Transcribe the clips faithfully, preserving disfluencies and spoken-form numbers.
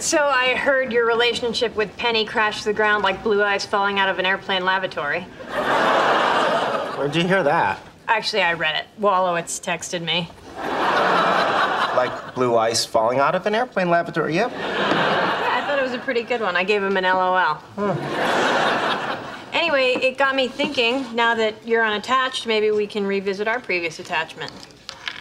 So I heard your relationship with Penny crashed to the ground like blue eyes falling out of an airplane lavatory. Where'd you hear that? Actually, I read it. Wolowitz texted me. Like blue ice falling out of an airplane lavatory, yep. Yeah, I thought it was a pretty good one. I gave him an L O L. Huh. Anyway, it got me thinking, now that you're unattached, maybe we can revisit our previous attachment.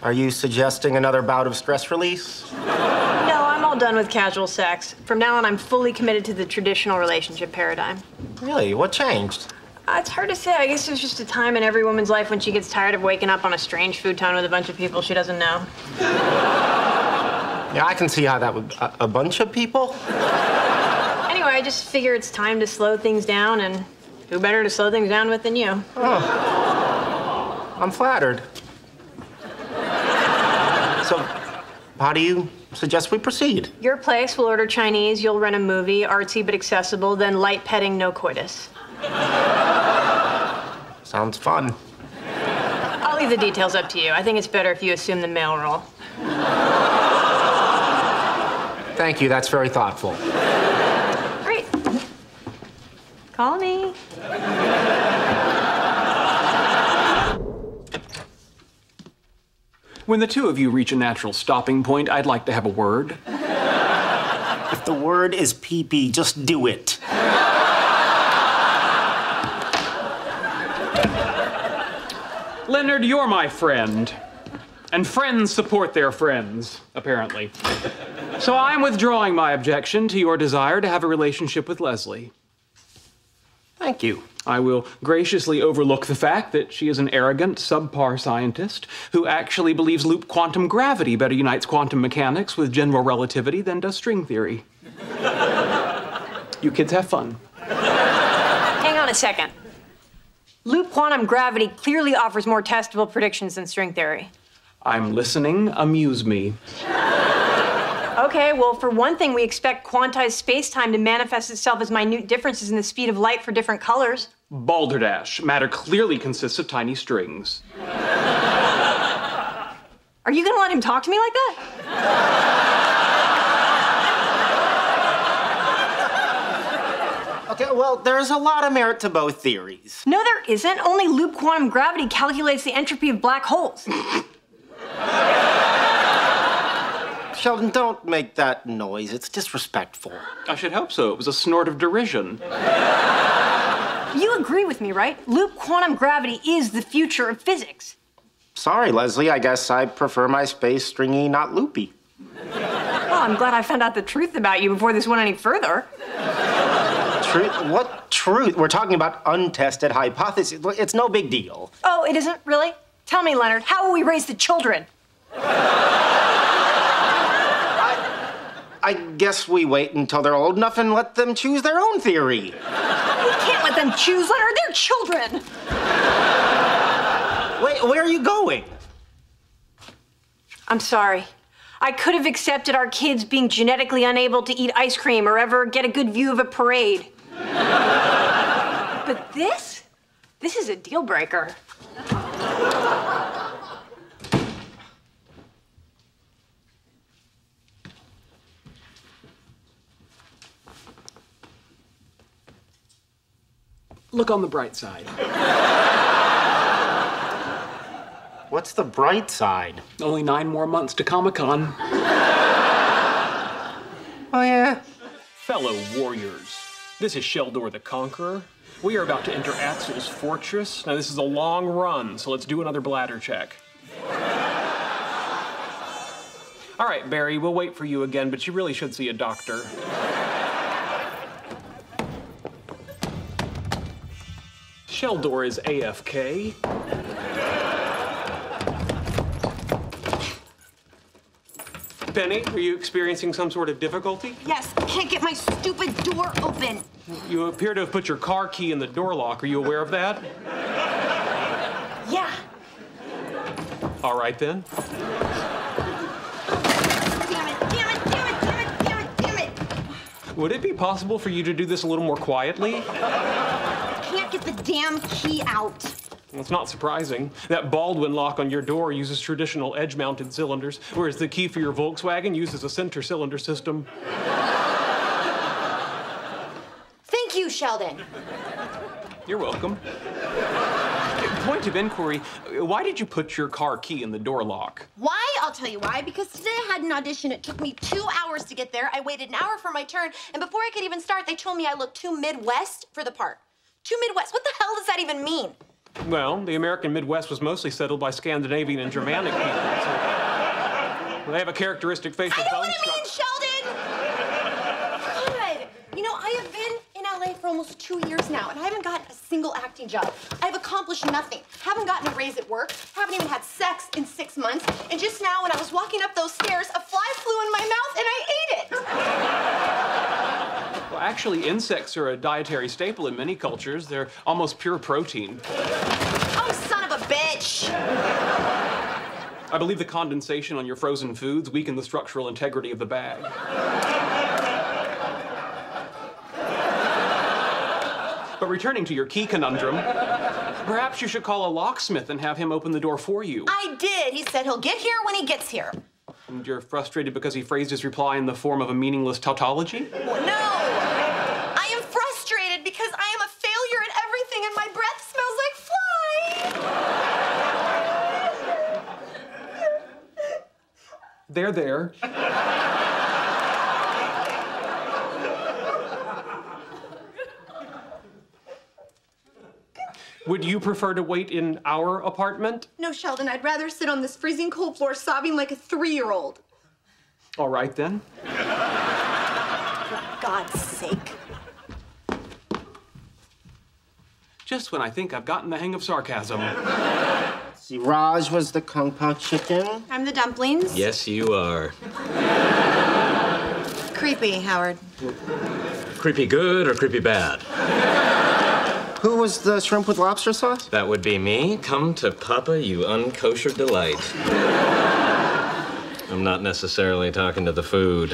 Are you suggesting another bout of stress release? No, I'm all done with casual sex. From now on, I'm fully committed to the traditional relationship paradigm. Really? What changed? Uh, it's hard to say. I guess there's just a time in every woman's life when she gets tired of waking up on a strange futon with a bunch of people she doesn't know. Yeah, I can see how that would... A, a bunch of people? Anyway, I just figure it's time to slow things down, and who better to slow things down with than you? Oh. I'm flattered. So, how do you suggest we proceed? Your place, we'll order Chinese, you'll rent a movie, artsy but accessible, then light petting, no coitus. Sounds fun. I'll leave the details up to you. I think it's better if you assume the male role. Thank you, that's very thoughtful. Great. Call me. When the two of you reach a natural stopping point, I'd like to have a word. If the word is pee-pee, just do it. Leonard, you're my friend. And friends support their friends, apparently. So I'm withdrawing my objection to your desire to have a relationship with Leslie. Thank you. I will graciously overlook the fact that she is an arrogant, subpar scientist who actually believes loop quantum gravity better unites quantum mechanics with general relativity than does string theory. You kids have fun. Hang on a second. Loop quantum gravity clearly offers more testable predictions than string theory. I'm listening. Amuse me. Okay, well, for one thing, we expect quantized space-time to manifest itself as minute differences in the speed of light for different colors. Balderdash. Matter clearly consists of tiny strings. Are you gonna let him talk to me like that? Okay, well, there's a lot of merit to both theories. No, there isn't. Only loop quantum gravity calculates the entropy of black holes. Sheldon, don't make that noise. It's disrespectful. I should hope so. It was a snort of derision. You agree with me, right? Loop quantum gravity is the future of physics. Sorry, Leslie. I guess I prefer my space stringy, not loopy. Well, I'm glad I found out the truth about you before this went any further. Truth? What truth? We're talking about untested hypotheses. It's no big deal. Oh, it isn't? Really? Tell me, Leonard, how will we raise the children? I guess we wait until they're old enough and let them choose their own theory. We can't let them choose, Leonard. They're children. Wait, where are you going? I'm sorry. I could have accepted our kids being genetically unable to eat ice cream or ever get a good view of a parade. But this? This is a deal breaker. Look on the bright side. What's the bright side? Only nine more months to Comic-Con. Oh, yeah. Fellow warriors, this is Sheldor the Conqueror. We are about to enter Axel's fortress. Now, this is a long run, so let's do another bladder check. All right, Barry, we'll wait for you again, but you really should see a doctor. Sheldor is A F K. Penny, are you experiencing some sort of difficulty? Yes, I can't get my stupid door open. You appear to have put your car key in the door lock. Are you aware of that? Yeah. All right, then. Damn it, damn it, damn it, damn it, damn it, damn it. Would it be possible for you to do this a little more quietly? Can't get the damn key out. Well, it's not surprising. That Baldwin lock on your door uses traditional edge-mounted cylinders, whereas the key for your Volkswagen uses a center cylinder system. you, Sheldon. You're welcome. Point of inquiry, why did you put your car key in the door lock? Why? I'll tell you why. Because today I had an audition. It took me two hours to get there. I waited an hour for my turn. And before I could even start, they told me I looked too Midwest for the part. Too Midwest? What the hell does that even mean? Well, the American Midwest was mostly settled by Scandinavian and Germanic people. So they have a characteristic facial bone structure. I know what I mean, Sheldon! God. You know, I have been in L A for almost two years now, and I haven't gotten a single acting job. I've accomplished nothing. Haven't gotten a raise at work. Haven't even had sex in six months. And just now, when I was walking up those stairs, a fly flew in my mouth, and I ate it. Well, actually, insects are a dietary staple in many cultures. They're almost pure protein. Oh, son of a bitch! I believe the condensation on your frozen foods weaken the structural integrity of the bag. But returning to your key conundrum, perhaps you should call a locksmith and have him open the door for you. I did. He said he'll get here when he gets here. And you're frustrated because he phrased his reply in the form of a meaningless tautology? Well, no! I am frustrated because I am a failure at everything and my breath smells like fly! They're there. Would you prefer to wait in our apartment? No, Sheldon, I'd rather sit on this freezing cold floor sobbing like a three-year-old. All right, then. For God's sake. Just when I think I've gotten the hang of sarcasm. See, Raj was the kung pao chicken. I'm the dumplings. Yes, you are. Creepy, Howard. Creepy good or creepy bad? Who was the shrimp with lobster sauce? That would be me. Come to Papa, you unkosher delight. I'm not necessarily talking to the food.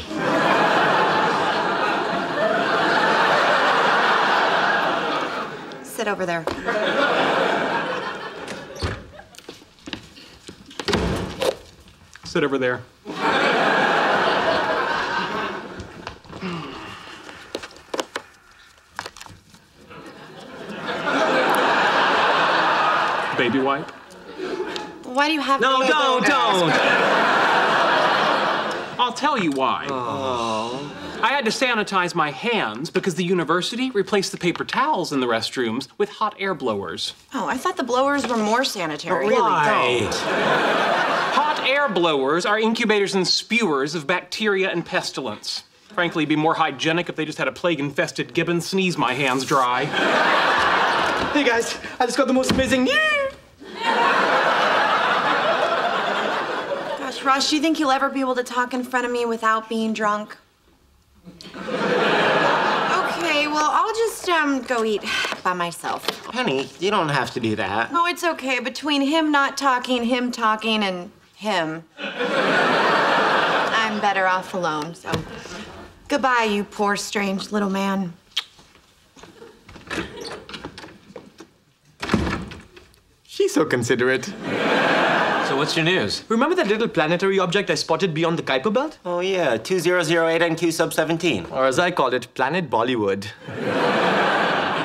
Sit over there. Sit over there. Baby wipe? Why do you have no, baby don't, wipe? Don't! I'll tell you why. Aww. I had to sanitize my hands because the university replaced the paper towels in the restrooms with hot air blowers. Oh, I thought the blowers were more sanitary. But really don't. Air blowers are incubators and spewers of bacteria and pestilence. Frankly, it'd be more hygienic if they just had a plague-infested gibbon sneeze my hands dry. Hey, guys, I just got the most amazing... Gosh, Raj, do you think you'll ever be able to talk in front of me without being drunk? Okay, well, I'll just, um, go eat by myself. Penny, you don't have to do that. Oh, it's okay. Between him not talking, him talking, and... him. I'm better off alone, so goodbye, you poor, strange little man. She's so considerate. So what's your news? Remember that little planetary object I spotted beyond the Kuiper belt? Oh, yeah, two thousand eight N Q sub seventeen. Or as I call it, Planet Bollywood.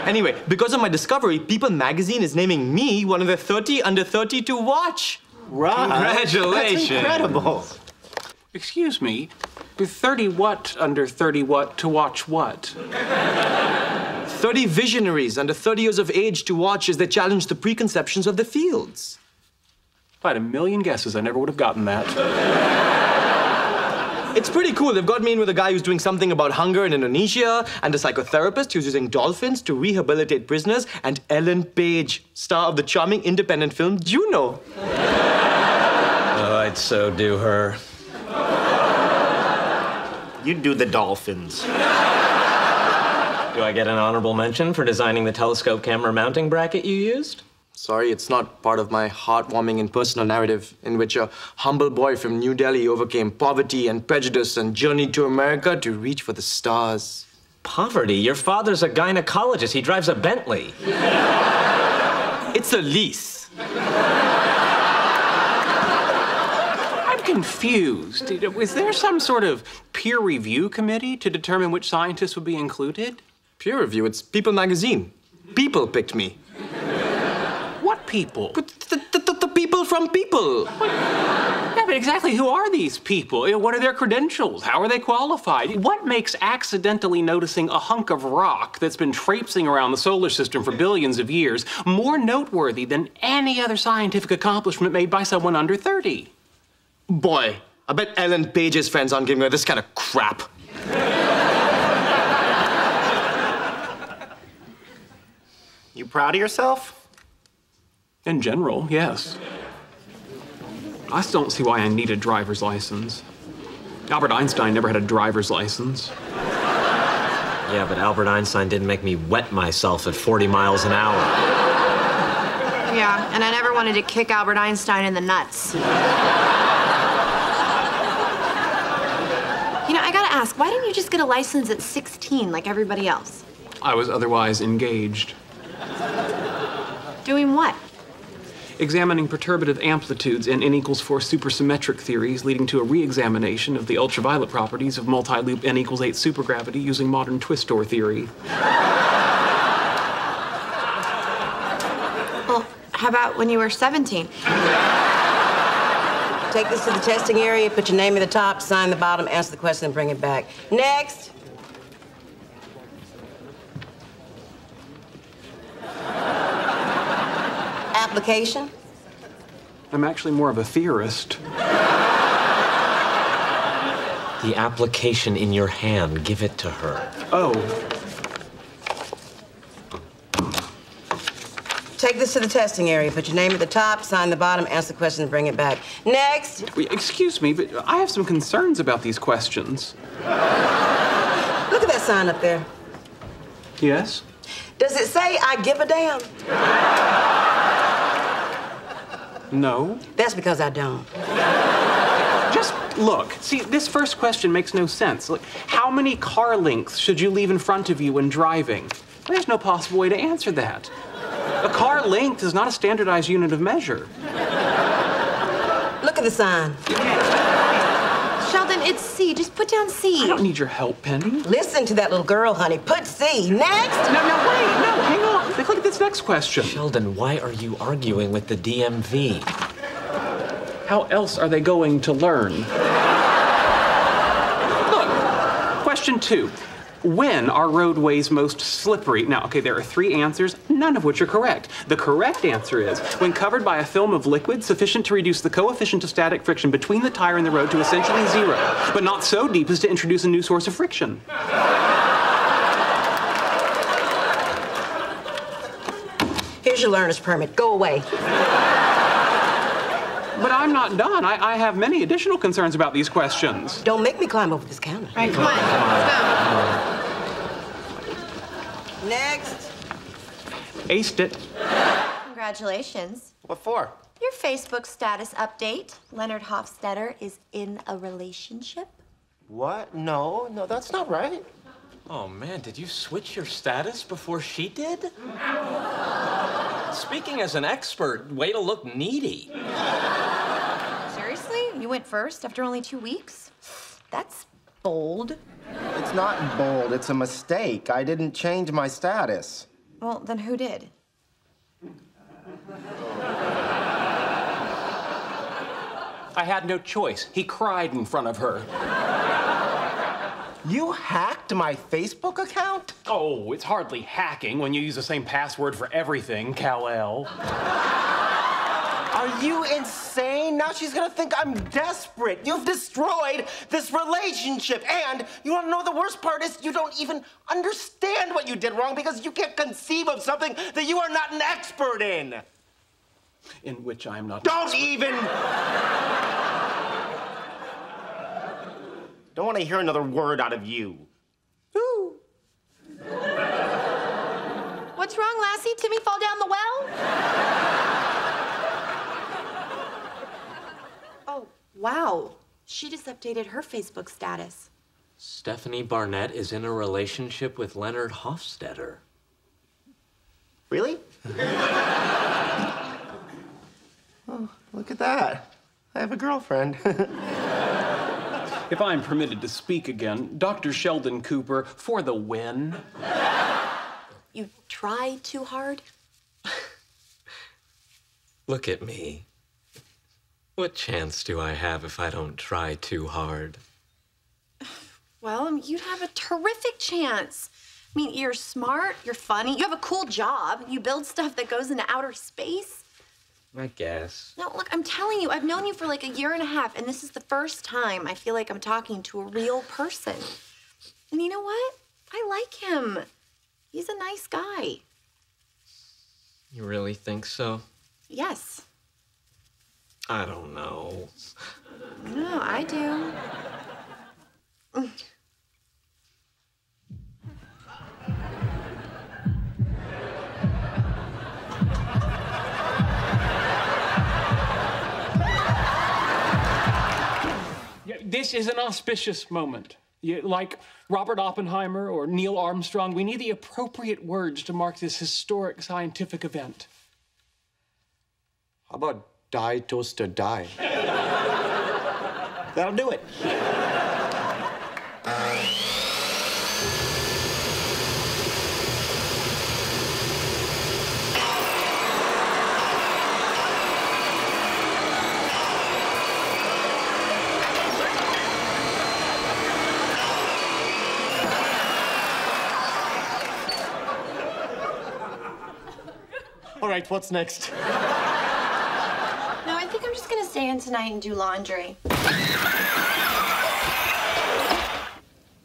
Anyway, because of my discovery, People Magazine is naming me one of the thirty under thirty to watch. Right. Congratulations. That's incredible. Excuse me, thirty what under thirty what to watch what? thirty visionaries under thirty years of age to watch as they challenge the preconceptions of the fields. If I had a million guesses, I never would have gotten that. It's pretty cool. They've got me in with a guy who's doing something about hunger in Indonesia, and a psychotherapist who's using dolphins to rehabilitate prisoners, and Ellen Page, star of the charming independent film Juno. I'd so do her. You'd do the dolphins. Do I get an honorable mention for designing the telescope camera mounting bracket you used? Sorry, it's not part of my heartwarming and personal narrative in which a humble boy from New Delhi overcame poverty and prejudice and journeyed to America to reach for the stars. Poverty? Your father's a gynecologist. He drives a Bentley. It's a lease. Confused. Is there some sort of peer review committee to determine which scientists would be included? peer review. It's People Magazine. People picked me. What people? But the, the, the people from People. What? Yeah, but exactly who are these people? You know, what are their credentials? How are they qualified? What makes accidentally noticing a hunk of rock that's been traipsing around the solar system for billions of years more noteworthy than any other scientific accomplishment made by someone under thirty? Boy, I bet Ellen Page's friends aren't giving her this kind of crap. You proud of yourself? In general, yes. I still don't see why I need a driver's license. Albert Einstein never had a driver's license. Yeah, but Albert Einstein didn't make me wet myself at forty miles an hour. Yeah, and I never wanted to kick Albert Einstein in the nuts. You know, I gotta ask, why didn't you just get a license at sixteen like everybody else? I was otherwise engaged. Doing what? Examining perturbative amplitudes in N equals four supersymmetric theories, leading to a re-examination of the ultraviolet properties of multi-loop N equals eight supergravity using modern twistor theory. Well, how about when you were seventeen? Take this to the testing area, put your name at the top, sign the bottom, answer the question, and bring it back. Next. Application? I'm actually more of a theorist. The application in your hand. Give it to her. Oh. Take this to the testing area. Put your name at the top, sign the bottom, answer the question, and bring it back. Next! Excuse me, but I have some concerns about these questions. Look at that sign up there. Yes? Does it say, I give a damn? No. That's because I don't. Just look. See, this first question makes no sense. Like, how many car lengths should you leave in front of you when driving? There's no possible way to answer that. A car length is not a standardized unit of measure. Look at the sign. Sheldon, it's C. Just put down C. I don't need your help, Penny. Listen to that little girl, honey. Put C. Next! No, no, wait. No, hang on. Look at this next question. Sheldon, why are you arguing with the D M V? How else are they going to learn? Look, question two. When are roadways most slippery? Now, okay, there are three answers, none of which are correct. The correct answer is, when covered by a film of liquid sufficient to reduce the coefficient of static friction between the tire and the road to essentially zero, but not so deep as to introduce a new source of friction. Here's your learner's permit. Go away. But I'm not done. I, I have many additional concerns about these questions. Don't make me climb over this counter. All right, come on. Let's go. Next. Aced it. Congratulations. What for? Your Facebook status update. Leonard Hofstadter is in a relationship. What? No, no, that's not right. Oh, man, did you switch your status before she did? Speaking as an expert, way to look needy. Seriously? You went first after only two weeks? That's bold. It's not bold. It's a mistake. I didn't change my status. Well, then who did? I had no choice. He cried in front of her. You hacked my Facebook account? Oh, it's hardly hacking when you use the same password for everything, Kal-El. Are you insane? Now she's gonna think I'm desperate. You've destroyed this relationship. And you wanna know the worst part is you don't even understand what you did wrong because you can't conceive of something that you are not an expert in. In which I'm not. Don't even! Don't want to hear another word out of you. Ooh. What's wrong, Lassie? Timmy fall down the well? Oh, wow. She just updated her Facebook status. Stephanie Barnett is in a relationship with Leonard Hofstadter. Really? Oh, look at that. I have a girlfriend. If I am permitted to speak again, Doctor Sheldon Cooper, for the win. You try too hard? Look at me. What chance do I have if I don't try too hard? Well, you'd have a terrific chance. I mean, you're smart, you're funny, you have a cool job. You build stuff that goes into outer space. I guess. No, look, I'm telling you, I've known you for like a year and a half, and this is the first time I feel like I'm talking to a real person. And you know what? I like him. He's a nice guy. You really think so? Yes. I don't know. No, I do. This is an auspicious moment. You, like Robert Oppenheimer or Neil Armstrong, we need the appropriate words to mark this historic scientific event. How about die, toaster, die? That'll do it. All right, what's next? No, I think I'm just gonna stay in tonight and do laundry.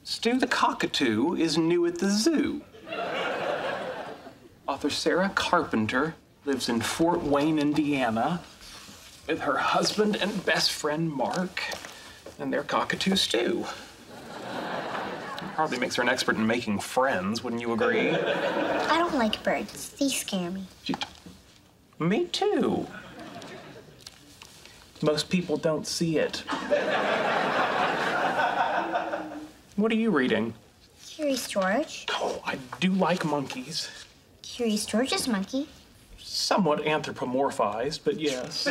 Stew the cockatoo is new at the zoo. Author Sarah Carpenter lives in Fort Wayne, Indiana, with her husband and best friend Mark and their cockatoo Stew. Hardly makes her an expert in making friends, wouldn't you agree? I don't like birds. They scare me. Me too. Most people don't see it. What are you reading? Curious George. Oh, I do like monkeys. Curious George is a monkey. Somewhat anthropomorphized, but yes.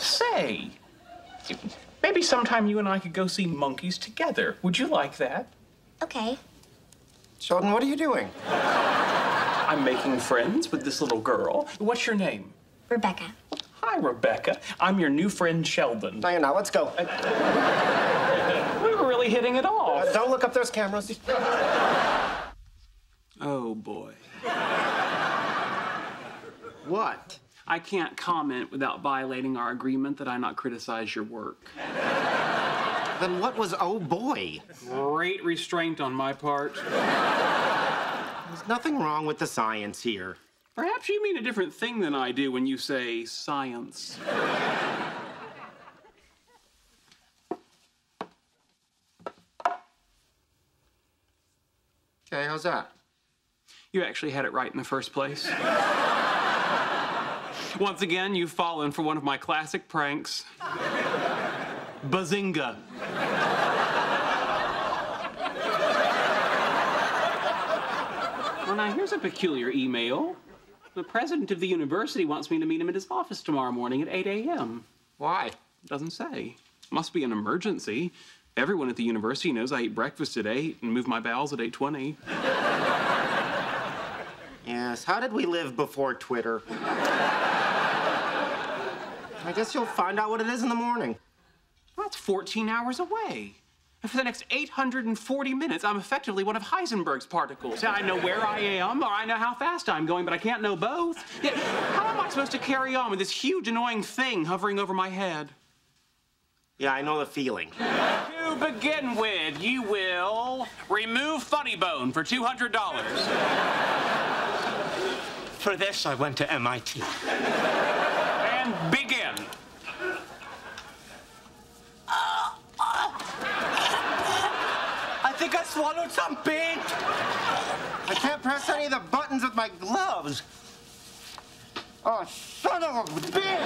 Say, maybe sometime you and I could go see monkeys together. Would you like that? Okay. Sheldon, what are you doing? I'm making friends with this little girl. What's your name? Rebecca. Hi, Rebecca. I'm your new friend, Sheldon. No, you're not. Let's go. Uh, we were really hitting it off. Uh, don't look up those cameras. Oh, boy. What? I can't comment without violating our agreement that I not criticize your work. Then what was oh boy? Great restraint on my part. There's nothing wrong with the science here. Perhaps you mean a different thing than I do when you say science. Okay, how's that? You actually had it right in the first place. Once again, you've fallen for one of my classic pranks. Bazinga. Well, now, here's a peculiar email. The president of the university wants me to meet him at his office tomorrow morning at eight A M Why? Doesn't say. Must be an emergency. Everyone at the university knows I ate breakfast at eight and moved my bowels at eight twenty. Yes, how did we live before Twitter? I guess you'll find out what it is in the morning. That's fourteen hours away. And for the next eight hundred forty minutes, I'm effectively one of Heisenberg's particles. I know where I am, or I know how fast I'm going, but I can't know both. Yet, how am I supposed to carry on with this huge, annoying thing hovering over my head? Yeah, I know the feeling. To begin with, you will remove Funny Bone for two hundred dollars. For this, I went to M I T. And begin. I think I swallowed some bait. I can't press any of the buttons with my gloves. Oh, son of a bitch!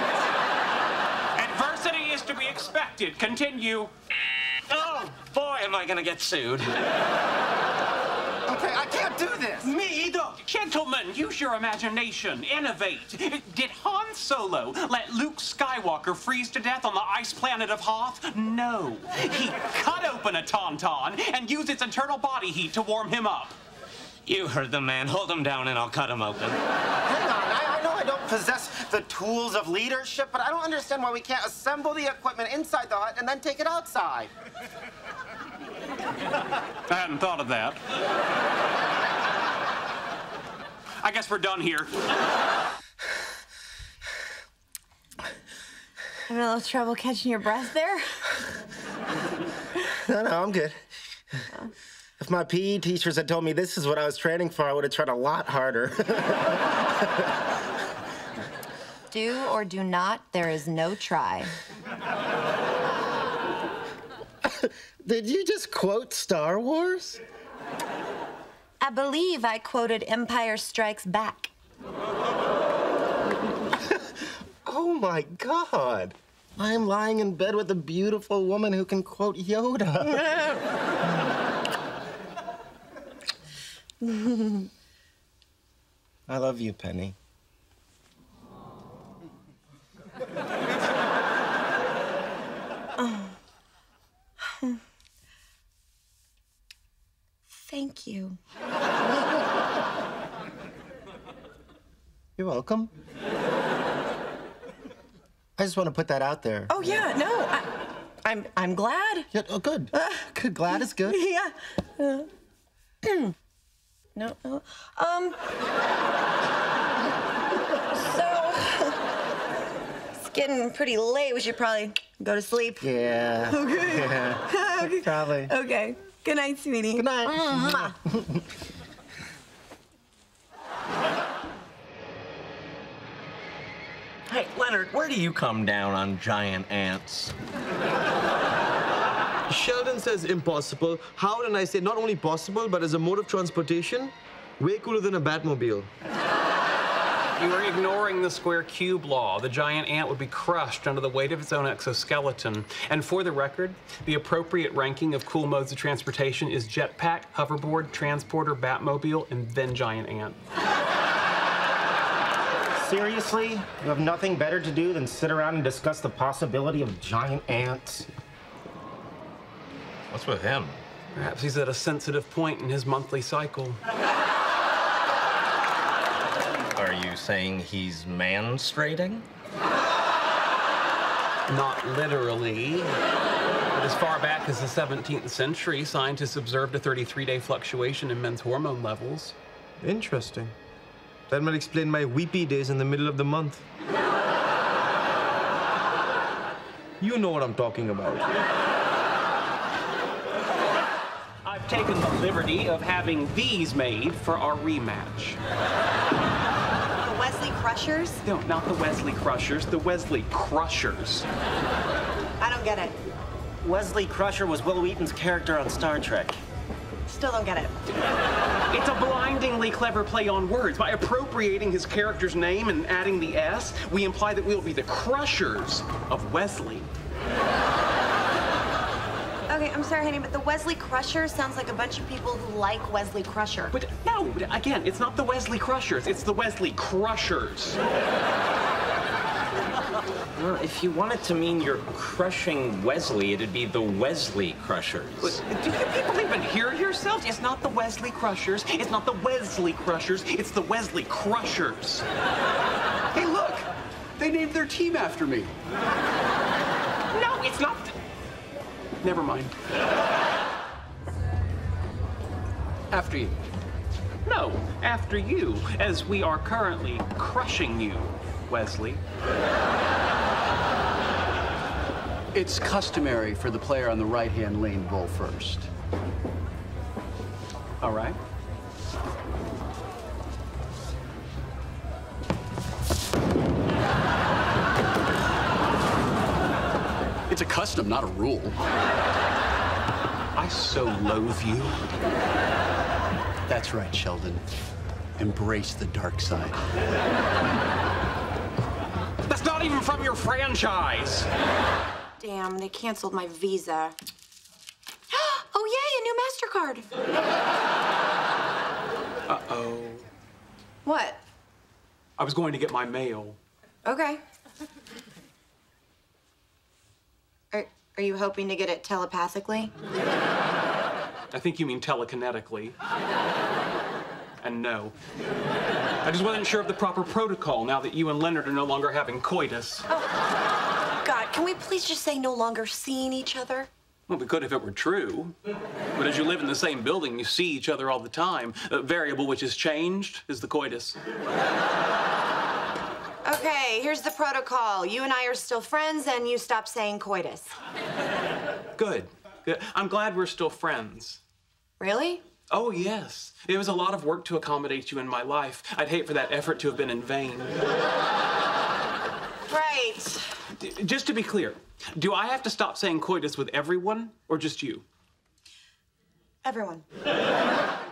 Adversity is to be expected. Continue. Oh, boy, am I gonna get sued. Okay, I can't do this. Me either. Gentlemen, use your imagination. Innovate. Did Han Solo let Luke Skywalker freeze to death on the ice planet of Hoth? No. He cut open a tauntaun and used its internal body heat to warm him up. You heard the man. Hold him down and I'll cut him open. Hang on. I, I know I don't possess the tools of leadership, but I don't understand why we can't assemble the equipment inside the hut and then take it outside. I hadn't thought of that. I guess we're done here. Having a little trouble catching your breath there? No, no, I'm good. Oh. If my P E teachers had told me this is what I was training for, I would have tried a lot harder. Do or do not, there is no try. Did you just quote Star Wars? I believe I quoted Empire Strikes Back. Oh my God. I am lying in bed with a beautiful woman who can quote Yoda. I love you, Penny. Oh. Thank you. You're welcome. I just want to put that out there. Oh yeah, no, I, I'm I'm glad. Yeah, oh good. Uh, good, glad is good. Yeah. Uh, no, no. Um. So it's getting pretty late. We should probably go to sleep. Yeah. Okay. Yeah. Okay. Probably. Okay. Good night, sweetie. Good night. Mm-hmm. Hey, Leonard, where do you come down on giant ants? Sheldon says impossible. Howard and I say not only possible, but as a mode of transportation, way cooler than a Batmobile. You are ignoring the square cube law. The giant ant would be crushed under the weight of its own exoskeleton. And for the record, the appropriate ranking of cool modes of transportation is jetpack, hoverboard, transporter, Batmobile, and then giant ant. Seriously? You have nothing better to do than sit around and discuss the possibility of giant ants? What's with him? Perhaps he's at a sensitive point in his monthly cycle. Are you saying he's man-straighting? Not literally. But as far back as the seventeenth century, scientists observed a thirty-three day fluctuation in men's hormone levels. Interesting. That might explain my weepy days in the middle of the month. You know what I'm talking about. I've taken the liberty of having these made for our rematch. Wesley Crushers? No, not the Wesley Crushers, the Wesley Crushers. I don't get it. Wesley Crusher was Will Wheaton's character on Star Trek. Still don't get it. It's a blindingly clever play on words. By appropriating his character's name and adding the S, we imply that we'll be the Crushers of Wesley. Okay, I'm sorry, honey, but the Wesley Crusher sounds like a bunch of people who like Wesley Crusher. But no, again, it's not the Wesley Crushers, it's the Wesley Crushers. Well, if you want it to mean you're crushing Wesley, it'd be the Wesley Crushers. But do you people even hear yourselves? It's not the Wesley Crushers, it's not the Wesley Crushers, it's the Wesley Crushers. Hey, look, they named their team after me. No, it's not. Never mind. After you. No, after you, as we are currently crushing you, Wesley. It's customary for the player on the right-hand lane roll first. All right. It's a custom, not a rule. I so loathe you. That's right, Sheldon. Embrace the dark side. That's not even from your franchise. Damn, they canceled my Visa. Oh, yay, a new MasterCard. Uh-oh. What? I was going to get my mail. Okay. Are, are you hoping to get it telepathically? I think you mean telekinetically. And no. I just wasn't sure of the proper protocol now that you and Leonard are no longer having coitus. Oh, God, can we please just say no longer seeing each other? Well, we could if it were true. But as you live in the same building, you see each other all the time. A variable which has changed is the coitus. Okay, here's the protocol. You and I are still friends, and you stop saying coitus. Good. Good. I'm glad we're still friends. Really? Oh, yes. It was a lot of work to accommodate you in my life. I'd hate for that effort to have been in vain. Right. D- just to be clear, do I have to stop saying coitus with everyone or just you? Everyone.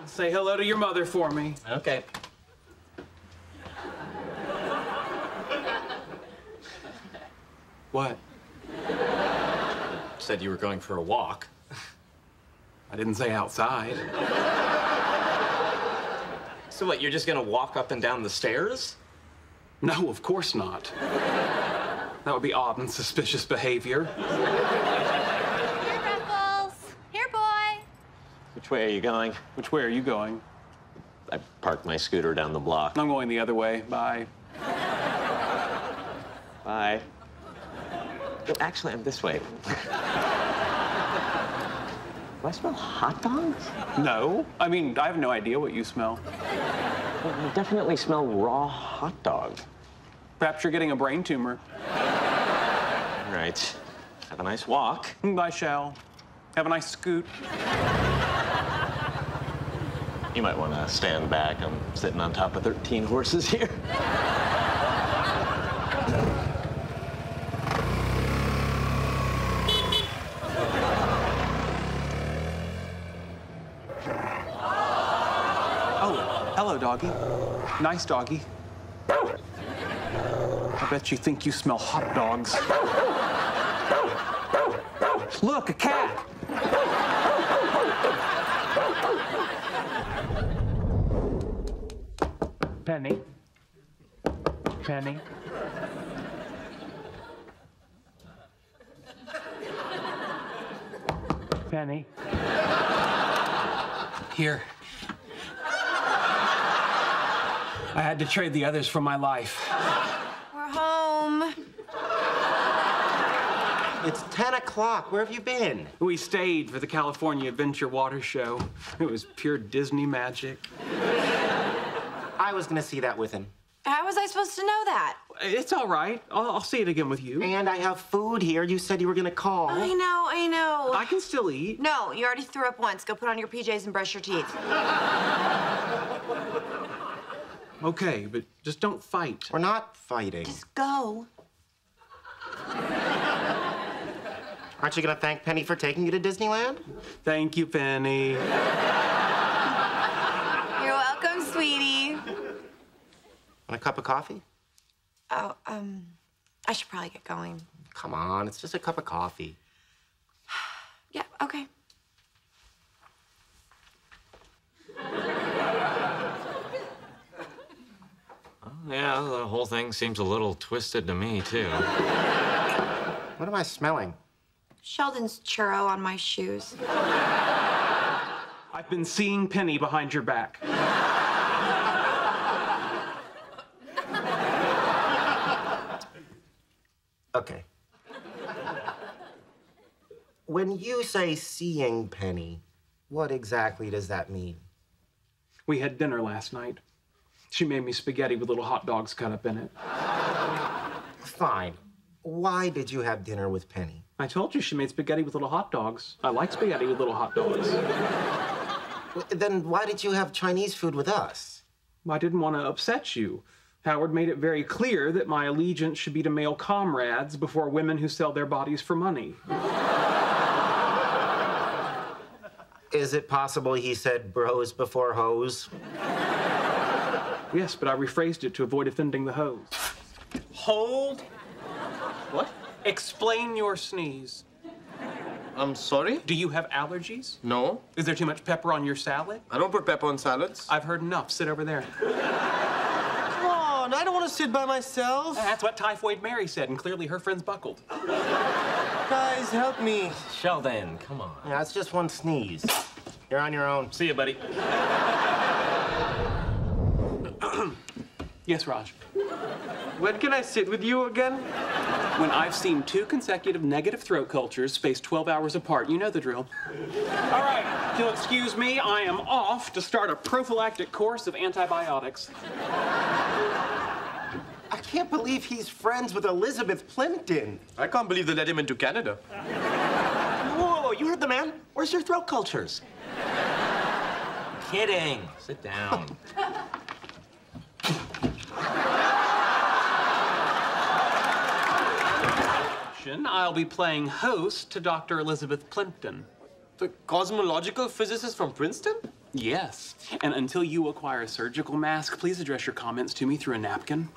Say hello to your mother for me. Okay. What? Said you were going for a walk. I didn't say outside. So what, you're just gonna walk up and down the stairs? No, of course not. That would be odd and suspicious behavior. Here, Freckles. Here, boy. Which way are you going? Which way are you going? I parked my scooter down the block. I'm going the other way. Bye. Bye. Well, actually, I'm this way. Do I smell hot dogs? No. I mean, I have no idea what you smell. Well, you definitely smell raw hot dog. Perhaps you're getting a brain tumor. All right. Have a nice walk. I shall. Have a nice scoot. You might want to stand back. I'm sitting on top of thirteen horses here. Doggy. Nice doggy. I bet you think you smell hot dogs. Look, a cat! Penny. Penny. Penny. Here. I had to trade the others for my life. We're home. It's ten o'clock. Where have you been? We stayed for the California Adventure Water Show. It was pure Disney magic. I was gonna see that with him. How was I supposed to know that? It's all right. I'll, I'll see it again with you. And I have food here. You said you were gonna call. I know, I know. I can still eat. No, you already threw up once. Go put on your P Js and brush your teeth. Okay, but just don't fight. We're not fighting. Just go. Aren't you gonna thank Penny for taking you to Disneyland? Thank you, Penny. You're welcome, sweetie. Want a cup of coffee? Oh, um, I should probably get going. Come on, it's just a cup of coffee. Yeah, okay. Yeah, the whole thing seems a little twisted to me, too. What am I smelling? Sheldon's churro on my shoes. I've been seeing Penny behind your back. Okay. When you say seeing Penny, what exactly does that mean? We had dinner last night. She made me spaghetti with little hot dogs cut up in it. Fine. Why did you have dinner with Penny? I told you she made spaghetti with little hot dogs. I like spaghetti with little hot dogs. Well, then why did you have Chinese food with us? I didn't want to upset you. Howard made it very clear that my allegiance should be to male comrades before women who sell their bodies for money. Is it possible he said bros before hoes? Yes, but I rephrased it to avoid offending the hoes. Hold. What? Explain your sneeze. I'm sorry? Do you have allergies? No. Is there too much pepper on your salad? I don't put pepper on salads. I've heard enough. Sit over there. around. I don't want to sit by myself. That's what Typhoid Mary said, and clearly her friends buckled. Guys, help me. Sheldon, come on. Yeah, it's just one sneeze. You're on your own. See you, buddy. Yes, Raj. When can I sit with you again? When I've seen two consecutive negative throat cultures spaced twelve hours apart. You know the drill. All right, if you'll excuse me, I am off to start a prophylactic course of antibiotics. I can't believe he's friends with Elizabeth Plimpton. I can't believe they let him into Canada. Whoa, you heard the man. Where's your throat cultures? Kidding. Sit down. I'll be playing host to Doctor Elizabeth Plimpton. The cosmological physicist from Princeton? Yes. And until you acquire a surgical mask, please address your comments to me through a napkin.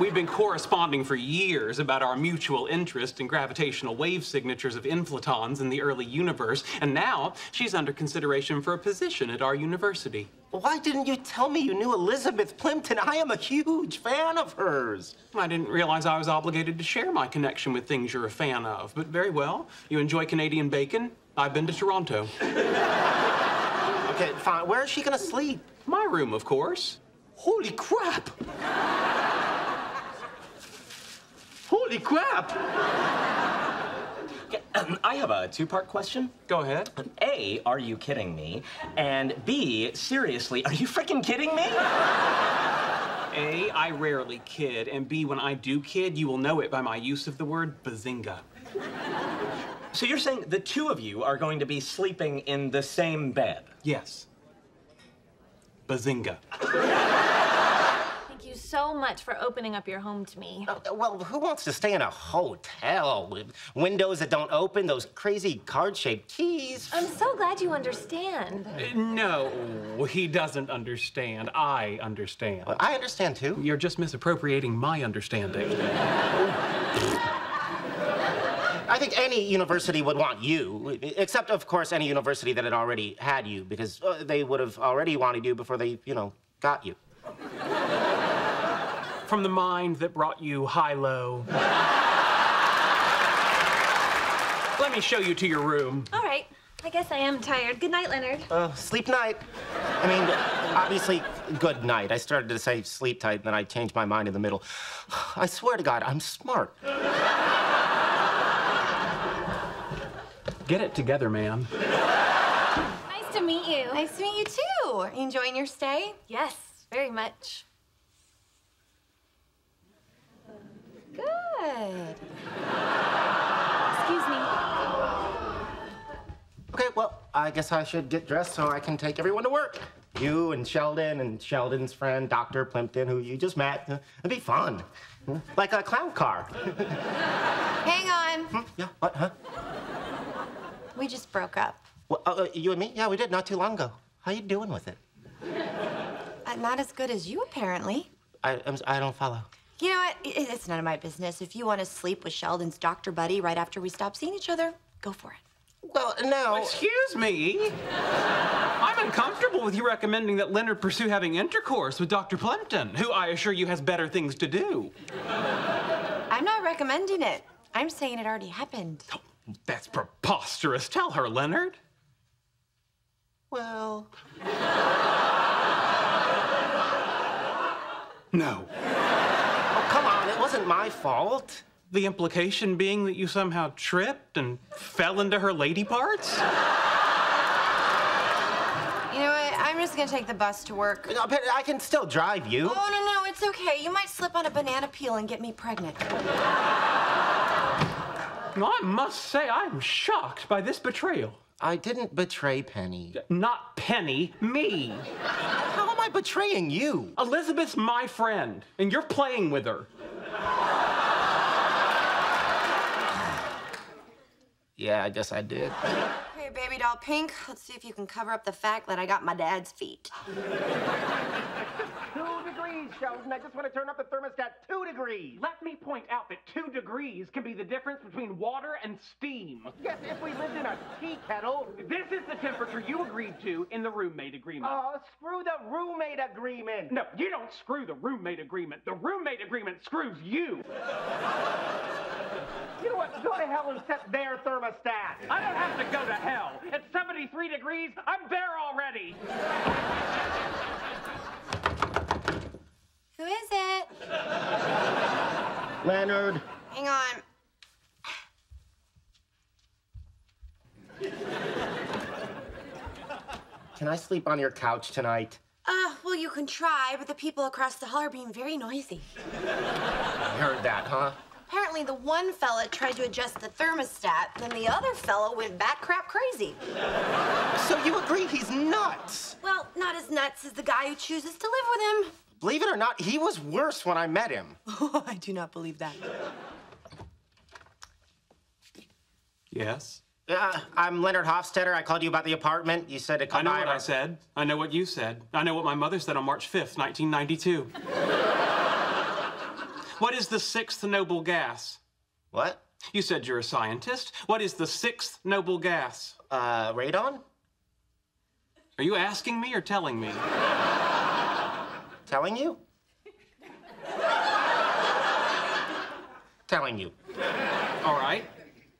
We've been corresponding for years about our mutual interest in gravitational wave signatures of inflatons in the early universe, and now she's under consideration for a position at our university. Why didn't you tell me you knew Elizabeth Plimpton? I am a huge fan of hers. I didn't realize I was obligated to share my connection with things you're a fan of, but very well. You enjoy Canadian bacon? I've been to Toronto. Okay, fine. Where is she gonna sleep? My room, of course. Holy crap! Holy crap! Okay, um, I have a two-part question. Go ahead. A, are you kidding me? And B, seriously, are you freaking kidding me? A, I rarely kid, and B, when I do kid, you will know it by my use of the word bazinga. So you're saying the two of you are going to be sleeping in the same bed? Yes. Bazinga. So much for opening up your home to me. Uh, well, who wants to stay in a hotel with windows that don't open, those crazy card-shaped keys? I'm so glad you understand. Uh, no, he doesn't understand. I understand. Well, I understand, too. You're just misappropriating my understanding. I think any university would want you, except, of course, any university that had already had you, because uh, they would have already wanted you before they, you know, got you. From the mind that brought you high-low. Let me show you to your room. All right. I guess I am tired. Good night, Leonard. Uh, sleep night. I mean, obviously, good night. I started to say sleep tight, and then I changed my mind in the middle. I swear to God, I'm smart. Get it together, man. Nice to meet you. Nice to meet you, too. Are you enjoying your stay? Yes, very much. Good. Excuse me. Okay, well, I guess I should get dressed so I can take everyone to work. You and Sheldon and Sheldon's friend, Doctor Plimpton, who you just met. It'd be fun. Like a clown car. Hang on. Hmm? Yeah, what, huh? We just broke up. Well, uh, you and me? Yeah, we did not too long ago. How you doing with it? Uh, not as good as you, apparently. I, I'm, I don't follow. You know what? It's none of my business. If you want to sleep with Sheldon's doctor buddy right after we stop seeing each other, go for it. Well, no. Excuse me. I'm uncomfortable with you recommending that Leonard pursue having intercourse with Doctor Plimpton, who I assure you has better things to do. I'm not recommending it. I'm saying it already happened. Oh, that's preposterous. Tell her, Leonard. Well... No. It wasn't my fault. The implication being that you somehow tripped and fell into her lady parts? You know what? I'm just gonna take the bus to work. No, but I can still drive you. Oh, no, no, it's okay. You might slip on a banana peel and get me pregnant. Well, I must say I'm shocked by this betrayal. I didn't betray Penny. Not Penny, me. How am I betraying you? Elizabeth's my friend, and you're playing with her. Yeah, I guess I did. your baby doll pink. Let's see if you can cover up the fact that I got my dad's feet. Two degrees, Sheldon. I just want to turn up the thermostat two degrees. Let me point out that two degrees can be the difference between water and steam. Yes, if we lived in a tea kettle. This is the temperature you agreed to in the roommate agreement. Oh, screw the roommate agreement. No, you don't screw the roommate agreement. The roommate agreement screws you. You know what? Go to hell and set their thermostat. I don't have to go to hell. At seventy-three degrees, I'm there already. Who is it? Leonard. Hang on. Can I sleep on your couch tonight? Uh, well, you can try, but the people across the hall are being very noisy. I heard that, huh? Apparently, the one fella tried to adjust the thermostat, then the other fella went bat crap crazy. So you agree he's nuts? Well, not as nuts as the guy who chooses to live with him. Believe it or not, he was worse when I met him. Oh, I do not believe that. Yes? Uh, I'm Leonard Hofstadter. I called you about the apartment. You said to come by. I know what I said. I know what you said. I know what my mother said on March fifth, nineteen ninety-two. What is the sixth noble gas? What? You said you're a scientist. What is the sixth noble gas? Uh, radon? Are you asking me or telling me? Telling you? Telling you. All right.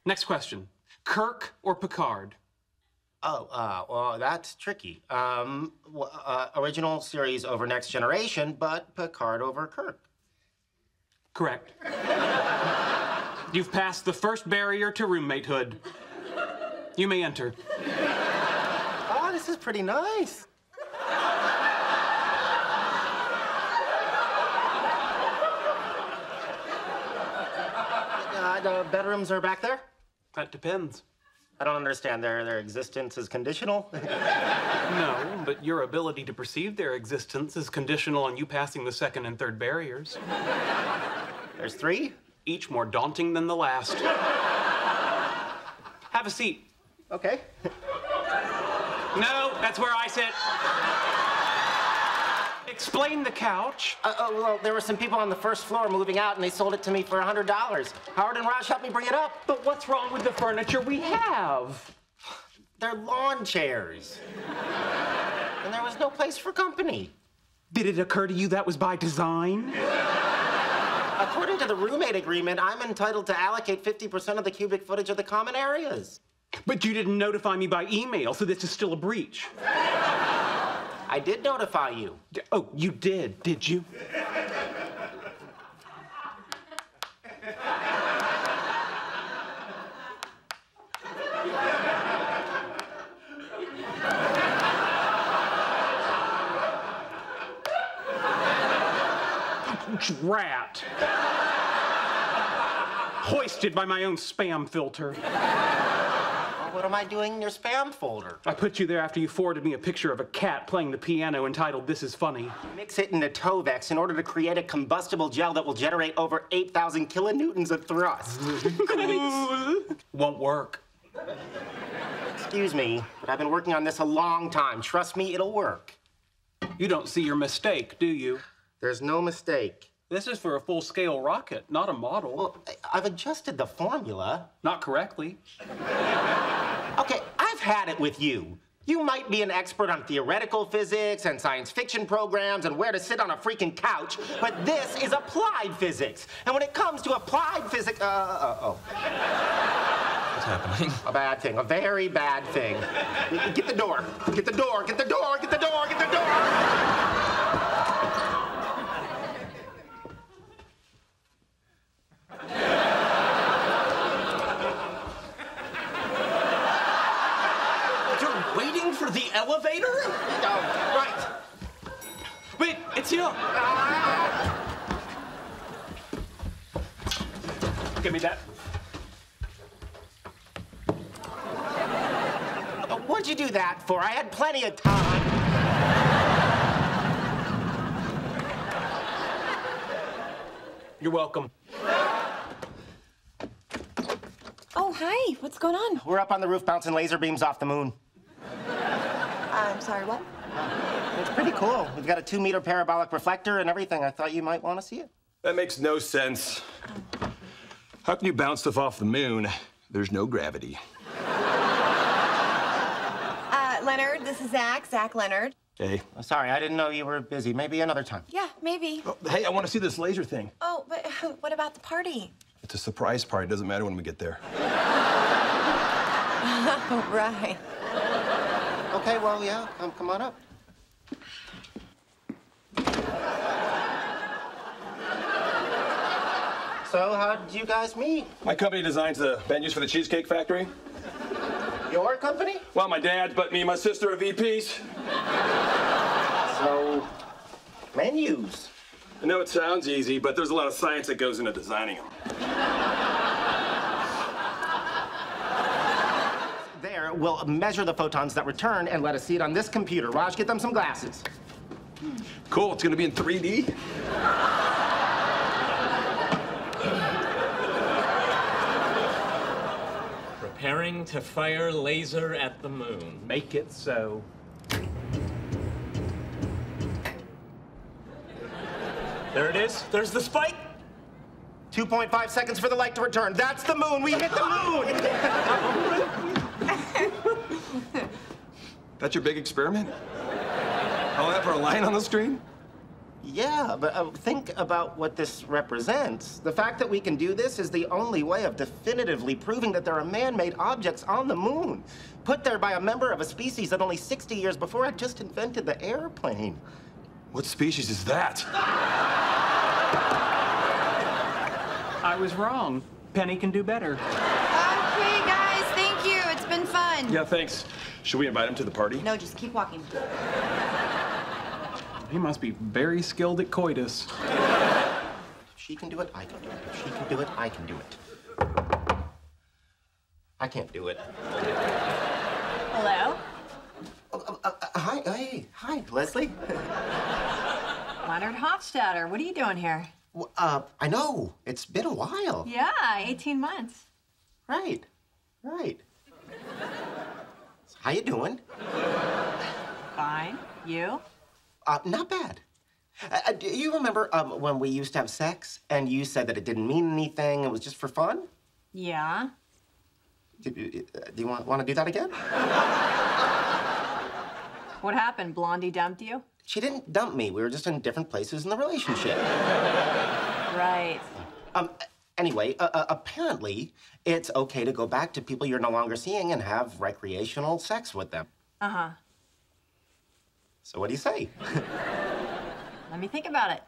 Next question. Kirk or Picard? Oh, uh, well, that's tricky. Um, uh, original series over Next Generation, but Picard over Kirk. Correct. You've passed the first barrier to roommatehood. You may enter. Oh, this is pretty nice. Uh, the bedrooms are back there? That depends. I don't understand. Their, their existence is conditional? No, but your ability to perceive their existence is conditional on you passing the second and third barriers. There's three? Each more daunting than the last. Have a seat. Okay. No, that's where I sit. Explain the couch. Uh, oh, well, there were some people on the first floor moving out, and they sold it to me for one hundred dollars. Howard and Raj helped me bring it up. But what's wrong with the furniture we have? They're lawn chairs. And there was no place for company. Did it occur to you that was by design? According to the roommate agreement, I'm entitled to allocate fifty percent of the cubic footage of the common areas. But you didn't notify me by email, so this is still a breach. I did notify you. Oh, you did, did you? Drat. Hoisted by my own spam filter. What am I doing in your spam folder? I put you there after you forwarded me a picture of a cat playing the piano entitled, "This is Funny." Mix it into Tovex in order to create a combustible gel that will generate over eight thousand kilonewtons of thrust. Won't work. Excuse me, but I've been working on this a long time. Trust me, it'll work. You don't see your mistake, do you? There's no mistake. This is for a full-scale rocket, not a model. Well, I've adjusted the formula. Not correctly. Okay, I've had it with you. You might be an expert on theoretical physics and science fiction programs and where to sit on a freaking couch, but this is applied physics. And when it comes to applied physics, uh, uh, oh. What's happening? A bad thing, a very bad thing. Get the door, get the door, get the door, get the door, get the door! For the elevator? Oh, right. Wait, it's here. Ah. Give me that. Oh, what'd you do that for? I had plenty of time. You're welcome. Oh, hi. What's going on? We're up on the roof bouncing laser beams off the moon. I'm sorry, what? It's pretty cool. We've got a two-meter parabolic reflector and everything. I thought you might want to see it. That makes no sense. Oh. How can you bounce stuff off the moon? There's no gravity. Uh, Leonard, this is Zach. Zach Leonard. Hey. Oh, sorry, I didn't know you were busy. Maybe another time. Yeah, maybe. Oh, hey, I want to see this laser thing. Oh, but what about the party? It's a surprise party. It doesn't matter when we get there. Oh, right. Okay, well, yeah, come, come on up. So, how did you guys meet? My company designs the menus for the Cheesecake Factory. Your company? Well, my dad, but me and my sister are V Ps. So, menus. I know it sounds easy, but there's a lot of science that goes into designing them. There, we'll measure the photons that return and let us see it on this computer. Raj, get them some glasses. Cool, it's gonna be in three D. Preparing to fire laser at the moon. Make it so. There it is. There's the spike. two point five seconds for the light to return. That's the moon. We hit the moon. That's your big experiment? All that for a line on the screen? Yeah, but uh, think about what this represents. The fact that we can do this is the only way of definitively proving that there are man-made objects on the moon, put there by a member of a species that only sixty years before had just invented the airplane. What species is that? I was wrong. Penny can do better. Okay, guys, thank you. It's been fun. Yeah, thanks. Should we invite him to the party? No, just keep walking. He must be very skilled at coitus. If she can do it, I can do it. If she can do it, I can do it. I can't do it. Hello? Oh, oh, oh, hi, hey, hi, Leslie. Leonard Hofstadter, what are you doing here? Well, uh, I know. It's been a while. Yeah, eighteen months. Right, right. So how you doing? Fine. You? Uh, not bad. Uh, do you remember um, when we used to have sex and you said that it didn't mean anything, it was just for fun? Yeah. Do, do you want, want to do that again? What happened? Blondie dumped you? She didn't dump me. We were just in different places in the relationship. Right. Um. Anyway, uh, uh, apparently, it's okay to go back to people you're no longer seeing and have recreational sex with them. Uh-huh. So what do you say? Let me think about it.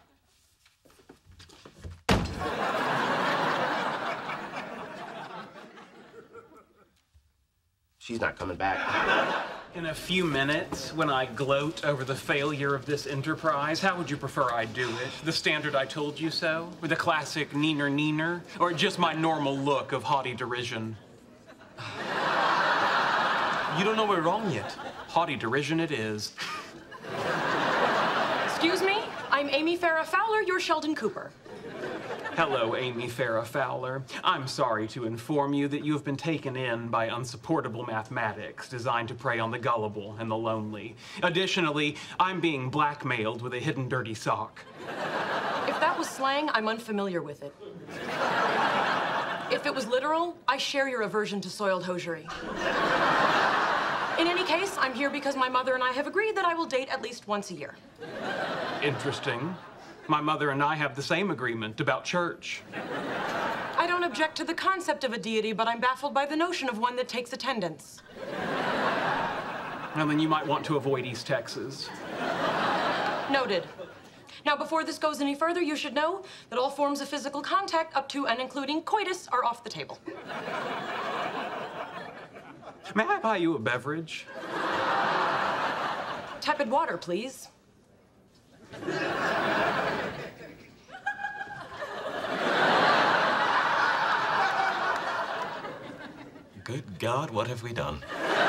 She's not coming back. In a few minutes, when I gloat over the failure of this enterprise, how would you prefer I do it? The standard "I told you so," with a classic neener neener, or just my normal look of haughty derision? You don't know we're wrong yet. Haughty derision it is. Excuse me, I'm Amy Farrah Fowler, you're Sheldon Cooper. Hello, Amy Farrah Fowler. I'm sorry to inform you that you have been taken in by unsupportable mathematics designed to prey on the gullible and the lonely. Additionally, I'm being blackmailed with a hidden dirty sock. If that was slang, I'm unfamiliar with it. If it was literal, I share your aversion to soiled hosiery. In any case, I'm here because my mother and I have agreed that I will date at least once a year. Interesting. My mother and I have the same agreement about church. I don't object to the concept of a deity, but I'm baffled by the notion of one that takes attendance. Well, then you might want to avoid East Texas. Noted. Now, before this goes any further, you should know that all forms of physical contact, up to and including coitus, are off the table. May I buy you a beverage? Tepid water, please. Good God, what have we done?